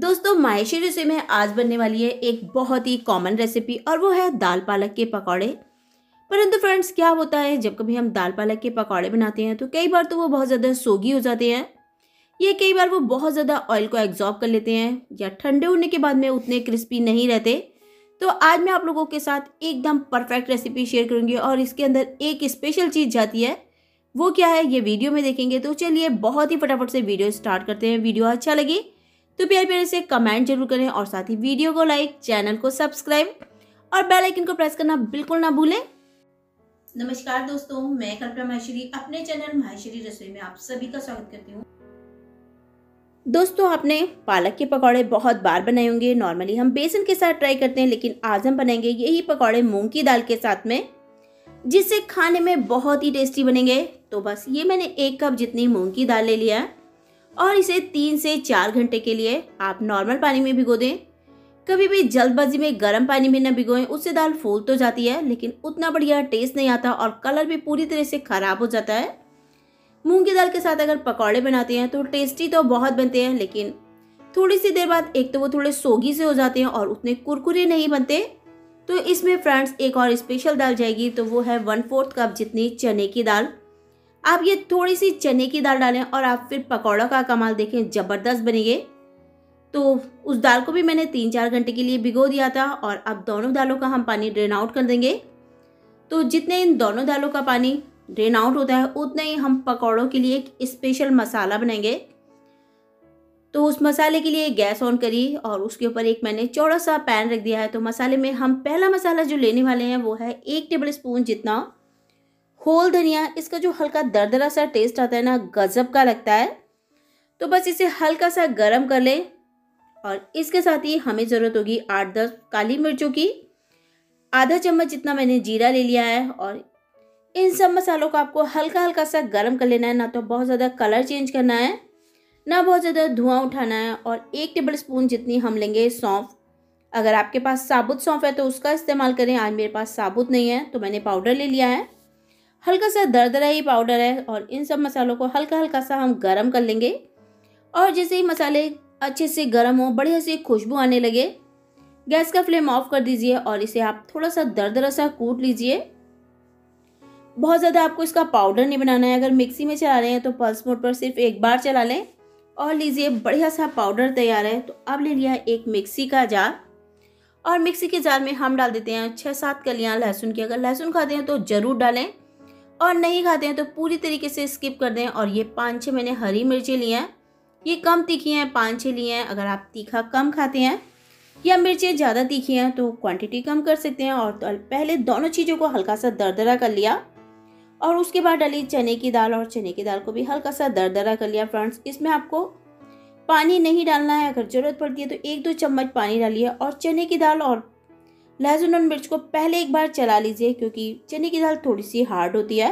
दोस्तों माहेश्वरी रेसिपी में आज बनने वाली है एक बहुत ही कॉमन रेसिपी और वो है दाल पालक के पकौड़े। परंतु फ्रेंड्स क्या होता है जब कभी हम दाल पालक के पकौड़े बनाते हैं तो कई बार तो वो बहुत ज़्यादा सोगी हो जाते हैं, ये कई बार वो बहुत ज़्यादा ऑयल को एब्जॉर्ब कर लेते हैं या ठंडे होने के बाद में उतने क्रिस्पी नहीं रहते। तो आज मैं आप लोगों के साथ एकदम परफेक्ट रेसिपी शेयर करूँगी और इसके अंदर एक स्पेशल चीज़ जाती है, वो क्या है ये वीडियो में देखेंगे। तो चलिए बहुत ही फटाफट से वीडियो स्टार्ट करते हैं। वीडियो अच्छा लगे तो प्यारे से कमेंट जरूर करें और साथ ही वीडियो को लाइक, चैनल को सब्सक्राइब और बेल आइकन को प्रेस करना बिल्कुल ना भूलें। नमस्कार दोस्तों, मैं कल्पना माहेश्वरी अपने चैनल माहेश्वरी रसोई में आप सभी का स्वागत करती हूँ। दोस्तों आपने पालक के पकौड़े बहुत बार बनाए होंगे, नॉर्मली हम बेसन के साथ ट्राई करते हैं, लेकिन आज हम बनाएंगे यही पकौड़े मूंग की दाल के साथ में, जिससे खाने में बहुत ही टेस्टी बनेंगे। तो बस ये मैंने 1 कप जितनी मूंग की दाल ले लिया है और इसे 3 से 4 घंटे के लिए आप नॉर्मल पानी में भिगो दें। कभी भी जल्दबाजी में गर्म पानी में ना भिगोएं, उससे दाल फूल तो जाती है लेकिन उतना बढ़िया टेस्ट नहीं आता और कलर भी पूरी तरह से ख़राब हो जाता है। मूंग की दाल के साथ अगर पकौड़े बनाते हैं तो टेस्टी तो बहुत बनते हैं, लेकिन थोड़ी सी देर बाद एक तो वो थोड़े सोगी से हो जाते हैं और उतने कुरकुरे नहीं बनते। तो इसमें फ्रेंड्स एक और स्पेशल दाल जाएगी, तो वो है 1/4 कप जितनी चने की दाल। आप ये थोड़ी सी चने की दाल डालें और आप फिर पकौड़ों का कमाल देखें, ज़बरदस्त बनेंगे। तो उस दाल को भी मैंने 3-4 घंटे के लिए भिगो दिया था और अब दोनों दालों का हम पानी ड्रेन आउट कर देंगे। तो जितने इन दोनों दालों का पानी ड्रेन आउट होता है उतने ही हम पकौड़ों के लिए एक स्पेशल मसाला बनाएंगे। तो उस मसाले के लिए गैस ऑन करी और उसके ऊपर एक मैंने चौड़ा सा पैन रख दिया है। तो मसाले में हम पहला मसाला जो लेने वाले हैं वो है 1 टेबल स्पून जितना होल धनिया। इसका जो हल्का दरदरा सा टेस्ट आता है ना, गजब का लगता है। तो बस इसे हल्का सा गरम कर लें और इसके साथ ही हमें ज़रूरत होगी 8-10 काली मिर्चों की। आधा चम्मच जितना मैंने जीरा ले लिया है और इन सब मसालों को आपको हल्का हल्का सा गरम कर लेना है, ना तो बहुत ज़्यादा कलर चेंज करना है ना बहुत ज़्यादा धुआं उठाना है। और 1 टेबल स्पून जितनी हम लेंगे सौंफ। अगर आपके पास साबुत सौंफ है तो उसका इस्तेमाल करें, आज मेरे पास साबुत नहीं है तो मैंने पाउडर ले लिया है, हल्का सा दरदरा ही पाउडर है। और इन सब मसालों को हल्का हल्का सा हम गरम कर लेंगे और जैसे ही मसाले अच्छे से गरम हो, बढ़िया से खुशबू आने लगे, गैस का फ्लेम ऑफ कर दीजिए और इसे आप थोड़ा सा दरदरा सा कूट लीजिए। बहुत ज़्यादा आपको इसका पाउडर नहीं बनाना है, अगर मिक्सी में चला रहे हैं तो पल्स मोड पर सिर्फ एक बार चला लें और लीजिए बढ़िया सा पाउडर तैयार है। तो अब ले लिया एक मिक्सी का जार और मिक्सी के जार में हम डाल देते हैं 6-7 कलियाँ लहसुन की। अगर लहसुन खाते हैं तो ज़रूर डालें और नहीं खाते हैं तो पूरी तरीके से स्किप कर दें। और ये 5-6 मैंने हरी मिर्ची ली हैं, ये कम तीखी हैं, 5-6 ली हैं। अगर आप तीखा कम खाते हैं या मिर्चें ज़्यादा तीखी हैं तो क्वांटिटी कम कर सकते हैं। और तो पहले दोनों चीज़ों को हल्का सा दरदरा कर लिया और उसके बाद डाली चने की दाल और चने की दाल को भी हल्का सा दरदरा कर लिया। फ्रेंड्स इसमें आपको पानी नहीं डालना है, अगर ज़रूरत पड़ती है तो 1-2 चम्मच पानी डालिए। और चने की दाल और लहसुन और मिर्च को पहले एक बार चला लीजिए, क्योंकि चने की दाल थोड़ी सी हार्ड होती है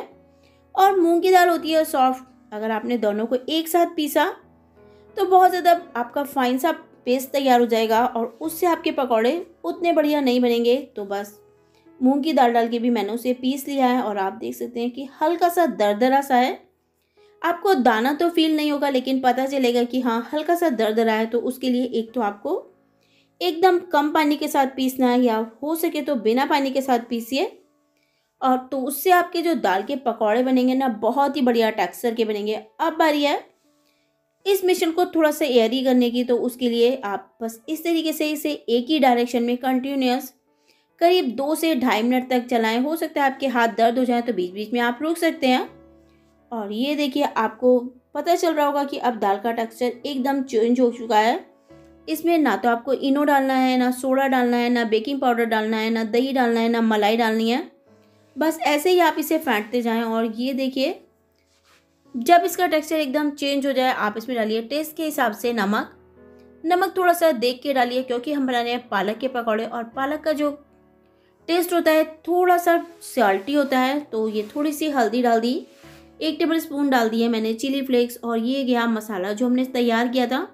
और मूंग की दाल होती है सॉफ्ट। अगर आपने दोनों को एक साथ पीसा तो बहुत ज़्यादा आपका फाइन सा पेस्ट तैयार हो जाएगा और उससे आपके पकौड़े उतने बढ़िया नहीं बनेंगे। तो बस मूंग की दाल डाल के भी मैंने उसे पीस लिया है और आप देख सकते हैं कि हल्का सा दरदरा सा है, आपको दाना तो फील नहीं होगा लेकिन पता चलेगा कि हाँ हल्का सा दरदरा है। तो उसके लिए एक तो आपको एकदम कम पानी के साथ पीसना है या हो सके तो बिना पानी के साथ पीसिए, और तो उससे आपके जो दाल के पकौड़े बनेंगे ना बहुत ही बढ़िया टेक्सचर के बनेंगे। अब बारी है इस मिश्रण को थोड़ा सा एयरी करने की, तो उसके लिए आप बस इस तरीके से इसे एक ही डायरेक्शन में कंटिन्यूस करीब 2 से 2.5 मिनट तक चलाएं। हो सकता है आपके हाथ दर्द हो जाए तो बीच बीच में आप रुक सकते हैं। और ये देखिए आपको पता चल रहा होगा कि अब दाल का टेक्सचर एकदम चेंज हो चुका है। इसमें ना तो आपको इनो डालना है, ना सोडा डालना है, ना बेकिंग पाउडर डालना है, ना दही डालना है, ना मलाई डालनी है। बस ऐसे ही आप इसे फेंटते जाएं और ये देखिए जब इसका टेक्सचर एकदम चेंज हो जाए आप इसमें डालिए टेस्ट के हिसाब से नमक। नमक थोड़ा सा देख के डालिए, क्योंकि हम बना रहे हैं पालक के पकौड़े और पालक का जो टेस्ट होता है थोड़ा सा सॉल्टी होता है। तो ये थोड़ी सी हल्दी डाल दी, 1 टेबल स्पून डाल दिए मैंने चिली फ्लेक्स। और ये गया मसाला जो हमने तैयार किया था,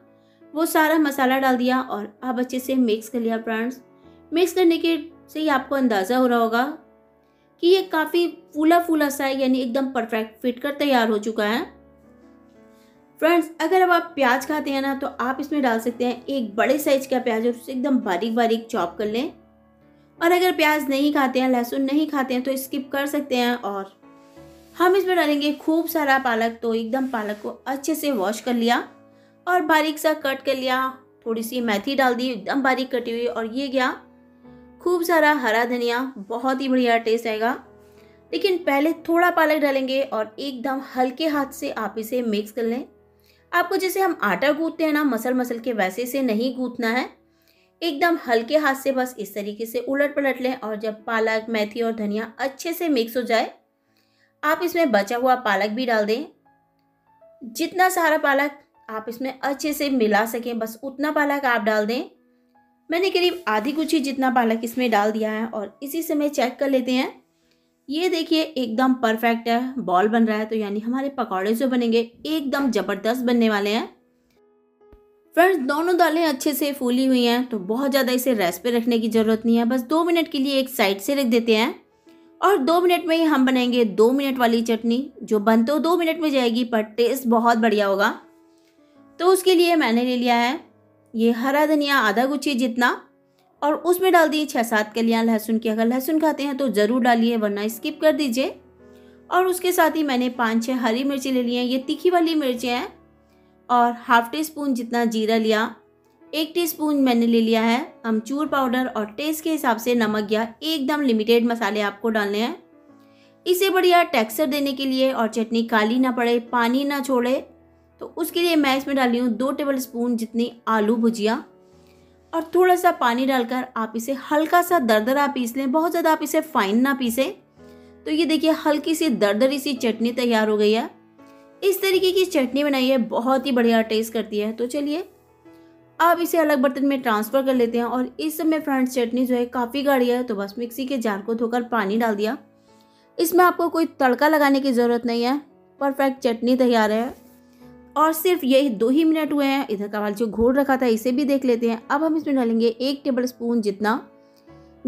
वो सारा मसाला डाल दिया और अब अच्छे से मिक्स कर लिया। फ्रेंड्स मिक्स करने के से ही आपको अंदाज़ा हो रहा होगा कि ये काफ़ी फूला फूला सा है, यानी एकदम परफेक्ट फिट कर तैयार हो चुका है। फ्रेंड्स अगर अब आप प्याज खाते हैं ना तो आप इसमें डाल सकते हैं एक बड़े साइज का प्याज और उसे एकदम बारीक बारीक चॉप कर लें। और अगर प्याज नहीं खाते हैं, लहसुन नहीं खाते हैं तो स्किप कर सकते हैं। और हम इसमें डालेंगे खूब सारा पालक, तो एकदम पालक को अच्छे से वॉश कर लिया और बारीक सा कट कर लिया। थोड़ी सी मेथी डाल दी एकदम बारीक कटी हुई, और ये गया खूब सारा हरा धनिया, बहुत ही बढ़िया टेस्ट आएगा। लेकिन पहले थोड़ा पालक डालेंगे और एकदम हल्के हाथ से आप इसे मिक्स कर लें। आपको जैसे हम आटा गूंथते हैं ना मसल के, वैसे से नहीं गूंथना है, एकदम हल्के हाथ से बस इस तरीके से उलट पलट लें। और जब पालक, मेथी और धनिया अच्छे से मिक्स हो जाए आप इसमें बचा हुआ पालक भी डाल दें। जितना सारा पालक आप इसमें अच्छे से मिला सकें बस उतना पालक आप डाल दें। मैंने करीब आधी गुच्छी जितना पालक इसमें डाल दिया है और इसी समय चेक कर लेते हैं। ये देखिए एकदम परफेक्ट है, बॉल बन रहा है, तो यानी हमारे पकौड़े जो बनेंगे एकदम ज़बरदस्त बनने वाले हैं। फ्रेंड्स दोनों दालें अच्छे से फूली हुई हैं तो बहुत ज़्यादा इसे रेस्ट पे रखने की ज़रूरत नहीं है, बस 2 मिनट के लिए एक साइड से रख देते हैं। और 2 मिनट में ही हम बनाएंगे 2 मिनट वाली चटनी, जो बन तो 2 मिनट में जाएगी पर टेस्ट बहुत बढ़िया होगा। तो उसके लिए मैंने ले लिया है ये हरा धनिया आधा गुच्छी जितना, और उसमें डाल दी 6-7 कलियाँ लहसुन की। अगर लहसुन खाते हैं तो ज़रूर डालिए वरना स्किप कर दीजिए। और उसके साथ ही मैंने 5-6 हरी मिर्ची ले ली हैं, ये तीखी वाली मिर्चें हैं। और 1/2 टीस्पून जितना जीरा लिया, 1 टीस्पून मैंने ले लिया है अमचूर पाउडर, और टेस्ट के हिसाब से नमक या एकदम लिमिटेड मसाले आपको डालने हैं। इसे बढ़िया टेक्सचर देने के लिए और चटनी काली ना पड़े, पानी ना छोड़े, तो उसके लिए मैं इसमें डाली हूँ 2 टेबल स्पून जितनी आलू भुजिया। और थोड़ा सा पानी डालकर आप इसे हल्का सा दरदरा पीस लें, बहुत ज़्यादा आप इसे फाइन ना पीसें। तो ये देखिए हल्की सी दरदरी सी चटनी तैयार हो गई है। इस तरीके की चटनी बनाइए, बहुत ही बढ़िया टेस्ट करती है। तो चलिए आप इसे अलग बर्तन में ट्रांसफ़र कर लेते हैं। और इस समय फ्रेंड्स चटनी जो है काफ़ी गाढ़ी है, तो बस मिक्सी के जार को धोकर पानी डाल दिया। इसमें आपको कोई तड़का लगाने की ज़रूरत नहीं है, परफेक्ट चटनी तैयार है। और सिर्फ यही 2 ही मिनट हुए हैं। इधर का वाला जो घोल रखा था इसे भी देख लेते हैं। अब हम इसमें डालेंगे 1 टेबल स्पून जितना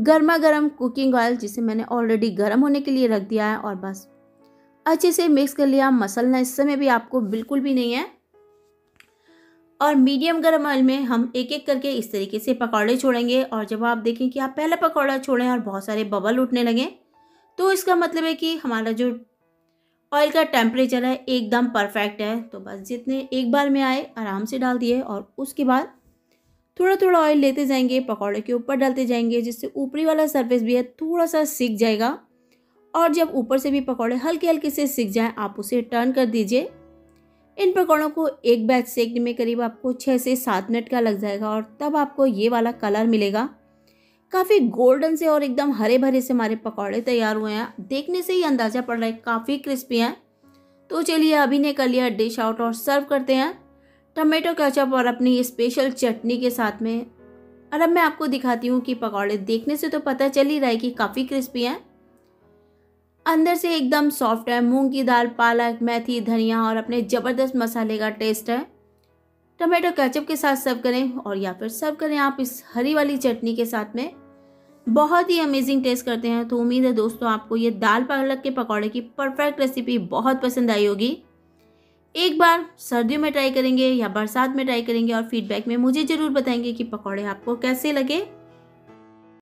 गर्मा गर्म कुकिंग ऑयल, जिसे मैंने ऑलरेडी गर्म होने के लिए रख दिया है। और बस अच्छे से मिक्स कर लिया, मसलना इस समय भी आपको बिल्कुल भी नहीं है। और मीडियम गर्म ऑयल में हम एक एक करके इस तरीके से पकौड़े छोड़ेंगे। और जब आप देखें कि आप पहला पकौड़ा छोड़ें और बहुत सारे बबल उठने लगें तो इसका मतलब है कि हमारा जो ऑयल का टेम्परेचर है एकदम परफेक्ट है। तो बस जितने एक बार में आए आराम से डाल दिए, और उसके बाद थोड़ा थोड़ा ऑयल लेते जाएंगे, पकौड़े के ऊपर डालते जाएंगे, जिससे ऊपरी वाला सर्फेस भी है थोड़ा सा सिक जाएगा। और जब ऊपर से भी पकौड़े हल्के हल्के से सिक जाएं आप उसे टर्न कर दीजिए। इन पकौड़ों को एक बैच सेकने में करीब आपको 6 से 7 मिनट का लग जाएगा, और तब आपको ये वाला कलर मिलेगा काफ़ी गोल्डन से और एकदम हरे भरे से हमारे पकौड़े तैयार हुए हैं। देखने से ही अंदाज़ा पड़ रहा है काफ़ी क्रिस्पी हैं। तो चलिए अभी ने कर लिया डिश आउट और सर्व करते हैं टमेटो केचप और अपनी स्पेशल चटनी के साथ में। और अब मैं आपको दिखाती हूँ कि पकौड़े देखने से तो पता चल ही रहा है कि काफ़ी क्रिस्पी हैं, अंदर से एकदम सॉफ्ट है। मूंग की दाल, पालक, मेथी, धनिया और अपने ज़बरदस्त मसाले का टेस्ट है। टमाटो केचप के साथ सर्व करें और या फिर सर्व करें आप इस हरी वाली चटनी के साथ में, बहुत ही अमेजिंग टेस्ट करते हैं। तो उम्मीद है दोस्तों आपको ये दाल पालक के पकौड़े की परफेक्ट रेसिपी बहुत पसंद आई होगी। एक बार सर्दियों में ट्राई करेंगे या बरसात में ट्राई करेंगे और फीडबैक में मुझे ज़रूर बताएंगे कि पकौड़े आपको कैसे लगे।